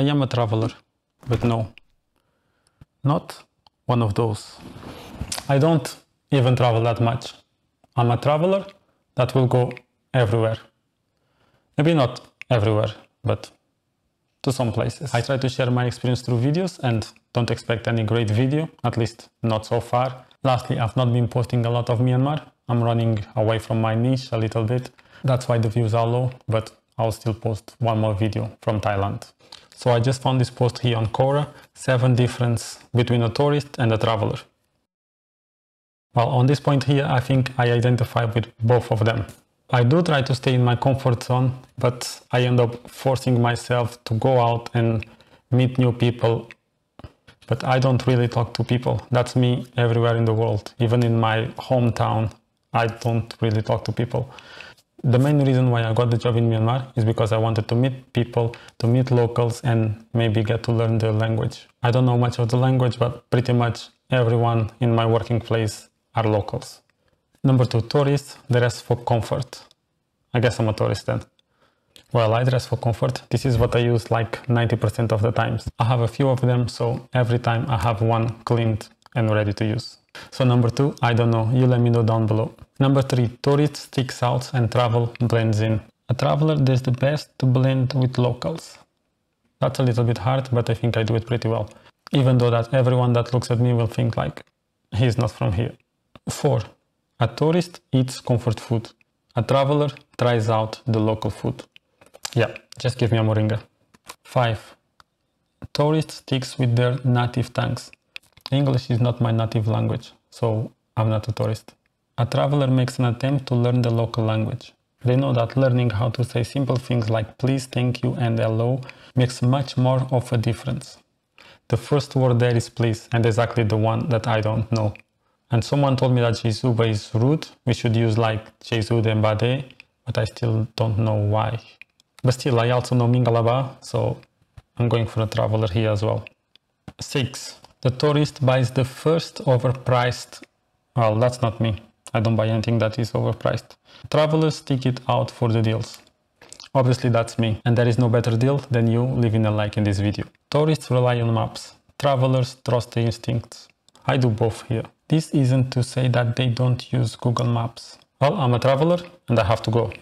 I am a traveler, but no, not one of those. I don't even travel that much. I'm a traveler that will go everywhere. Maybe not everywhere, but to some places. I try to share my experience through videos and don't expect any great video, at least not so far. Lastly, I've not been posting a lot of Myanmar. I'm running away from my niche a little bit. That's why the views are low, but I'll still post one more video from Thailand. So I just found this post here on Quora, 7 differences between a tourist and a traveler. Well, on this point here, I think I identify with both of them. I do try to stay in my comfort zone, but I end up forcing myself to go out and meet new people. But I don't really talk to people. That's me everywhere in the world. Even in my hometown, I don't really talk to people. The main reason why I got the job in Myanmar is because I wanted to meet people, to meet locals, and maybe get to learn their language. I don't know much of the language, but pretty much everyone in my working place are locals. Number 2, tourists, the rest for comfort. I guess I'm a tourist then. Well, I dress for comfort. This is what I use like 90% of the times. I have a few of them, so every time I have one cleaned and ready to use. So number 2, I don't know. You let me know down below. Number 3, tourist sticks out and travel blends in. A traveler does the best to blend with locals. That's a little bit hard, but I think I do it pretty well. Even though that everyone that looks at me will think like, he's not from here. 4. A tourist eats comfort food. A traveler tries out the local food. Yeah, just give me a moringa. 5. Tourist sticks with their native tongues. English is not my native language, so I'm not a tourist. A traveler makes an attempt to learn the local language. They know that learning how to say simple things like please, thank you, and hello makes much more of a difference. The first word there is please, and exactly the one that I don't know. And someone told me that Jezuba is rude. We should use like Jezude and Bade, but I still don't know why. But still, I also know Mingalaba, so I'm going for a traveler here as well. 6. The tourist buys the first overpriced... Well, that's not me. I don't buy anything that is overpriced. Travelers stick it out for the deals. Obviously, that's me. And there is no better deal than you leaving a like in this video. Tourists rely on maps. Travelers trust their instincts. I do both here. This isn't to say that they don't use Google Maps. Well, I'm a traveler and I have to go.